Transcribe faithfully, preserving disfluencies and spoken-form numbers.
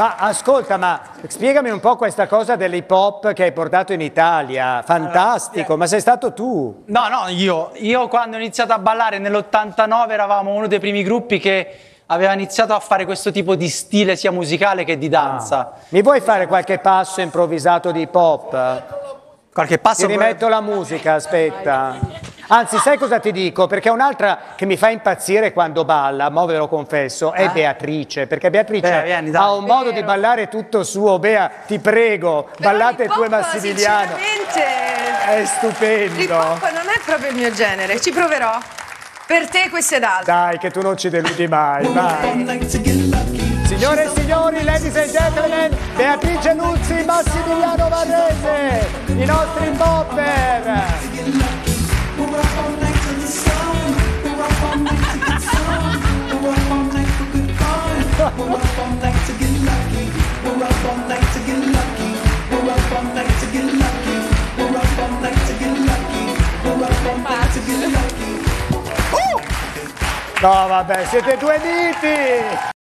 Ma ascolta, ma spiegami un po' questa cosa dell'hip hop che hai portato in Italia, fantastico, ma sei stato tu? No, no, io, io quando ho iniziato a ballare nell'ottantanove eravamo uno dei primi gruppi che aveva iniziato a fare questo tipo di stile sia musicale che di danza. Ah. Mi vuoi fare qualche passo improvvisato di hip hop? Qualche passo? Ti rimetto la musica, aspetta. Anzi, sai cosa ti dico? Perché un'altra che mi fa impazzire quando balla, ma ve lo confesso, è eh? Beatrice. Perché Beatrice Beh, vieni, ha un modo di ballare tutto suo. Bea, ti prego, però ballate tu e Massimiliano. È stupendo. L'hip hop non è proprio il mio genere, ci proverò. Per te questo è d'altro. Dai, che tu non ci deludi mai, vai. Signore e signori, ladies and gentlemen, Beatrice Luzzi, Massimiliano Varrese, i nostri hip hopper. We're up all night to get lucky. We're up all night to get lucky. We're up all night to get lucky. We're up all night to get lucky. We're up all night to get lucky. Oh! No, vabbè, siete due miti!